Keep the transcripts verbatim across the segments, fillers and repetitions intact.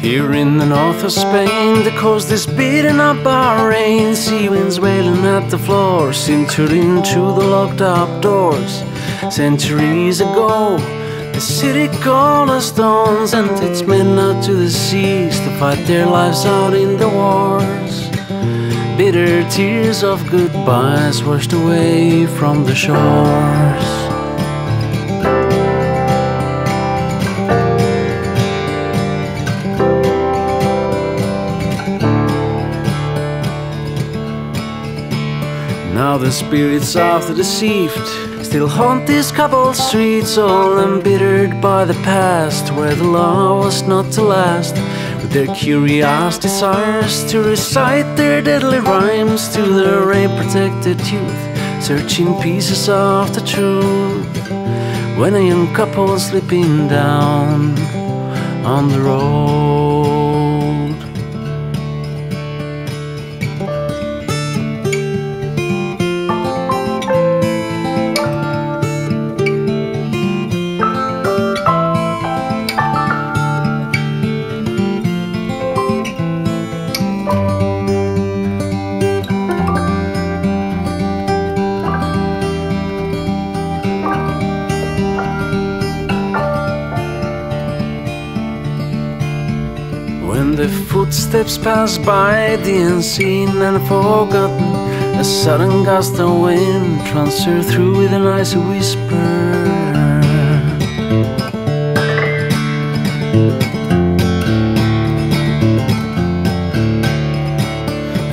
Here in the north of Spain, the coast is beating up our rain. Sea winds wailing at the floor, sintering through the locked up doors. Centuries ago, the city called us stones, and its men out to the seas to fight their lives out in the wars. Bitter tears of goodbyes washed away from the shores. Now the spirits of the deceived still haunt these cobbled streets, all embittered by the past, where the law was not to last. With their curious desires to recite their deadly rhymes to their rain-protected youth, searching pieces of the truth, when a young couple slipping down on the road. When the footsteps pass by, the unseen and forgotten, a sudden gust of wind runs her through with an icy whisper.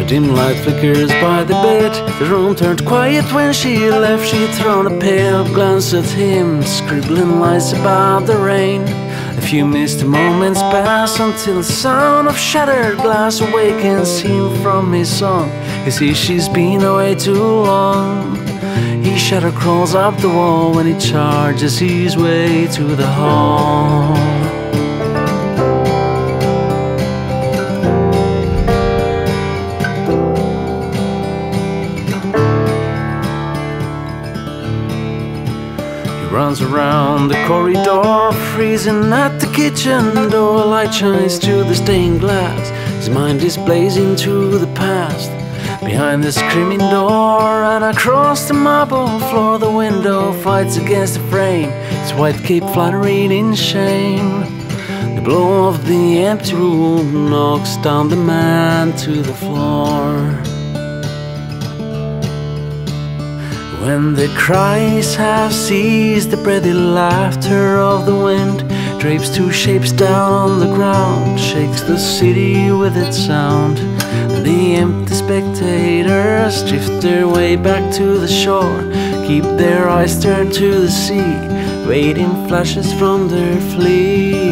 A dim light flickers by the bed, the room turned quiet when she left. She'd thrown a pale glance at him, scribbling lies about the rain. A few missed moments pass until the sound of shattered glass awakens him from his song. He sees she's been away too long. He shadow crawls up the wall when he charges his way to the hall. Runs around the corridor, freezing at the kitchen door. A light shines through the stained glass, his mind is blazing to the past. Behind the screaming door and across the marble floor, the window fights against the frame, its white cape fluttering in shame. The blow of the empty room knocks down the man to the floor. When the cries have ceased, the breathy laughter of the wind drapes two shapes down on the ground, shakes the city with its sound. The empty spectators drift their way back to the shore, keep their eyes turned to the sea, waiting flashes from their fleet.